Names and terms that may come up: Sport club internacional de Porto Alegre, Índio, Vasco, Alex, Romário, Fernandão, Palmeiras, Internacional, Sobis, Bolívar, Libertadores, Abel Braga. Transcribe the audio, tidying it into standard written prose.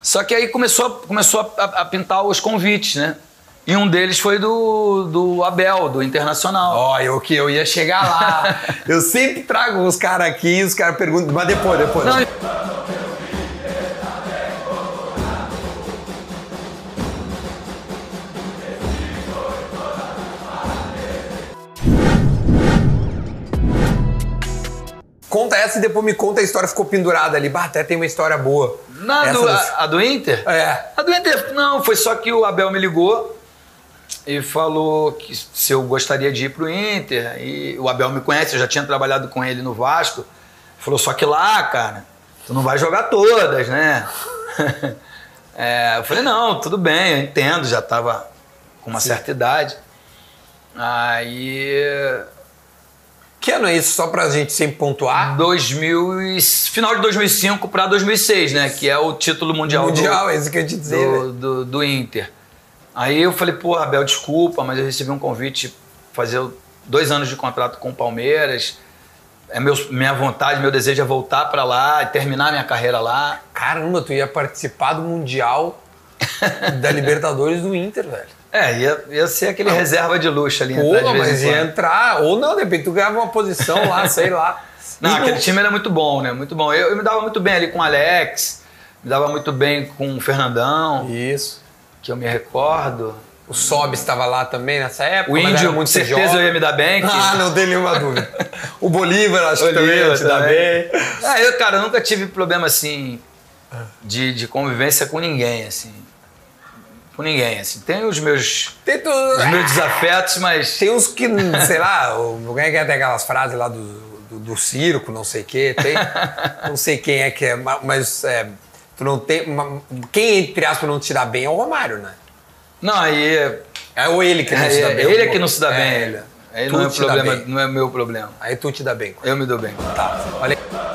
Só que aí começou a pintar os convites, né? E um deles foi do Abel, do Internacional. Olha, eu ia chegar lá. Eu sempre trago os caras aqui, os caras perguntam, mas depois. Não. Conta essa e depois me conta a história ficou pendurada ali. Bah, até tem uma história boa. A do Inter? É. A do Inter, não. Foi só que o Abel me ligou e falou que se eu gostaria de ir pro Inter. E o Abel me conhece, eu já tinha trabalhado com ele no Vasco. Falou, só que lá, cara, tu não vai jogar todas, né? Eu falei, não, tudo bem, eu entendo. Já tava com uma certa idade. Aí... Que ano é isso, só pra gente sempre pontuar? Final de 2005 pra 2006, né? Que é o título mundial é isso que eu ia te dizer, do Inter. Aí eu falei, pô, Abel, desculpa, mas eu recebi um convite fazer 2 anos de contrato com o Palmeiras. Minha vontade, meu desejo é voltar pra lá e terminar minha carreira lá. Caramba, tu ia participar do Mundial da Libertadores do Inter, velho. Ia ser aquele reserva de luxo ali. Pô, mas ia entrar, ou não, de repente tu ganhava uma posição lá, sei lá. Não, aquele time era muito bom, né? Muito bom. Eu me dava muito bem ali com o Alex, me dava muito bem com o Fernandão. Isso. Que eu me recordo. O Sobis estava lá também nessa época. O Índio, com certeza eu ia me dar bem. Não tem nenhuma dúvida. O Bolívar, acho que também ia te dar bem. Cara, eu nunca tive problema assim de convivência com ninguém, assim. Tem os meus desafetos, mas... Tem uns que, sei lá, alguém quer ter aquelas frases lá do circo, não sei o quê. Tem, não sei quem é que é, mas tu não tem... Quem, entre aspas, não te dá bem é o Romário, né? Não, aí... É ou ele que não se dá bem. Ele é que não se dá bem. Ele não é meu problema. Aí tu te dá bem. Eu me dou bem. Tá, olha aí.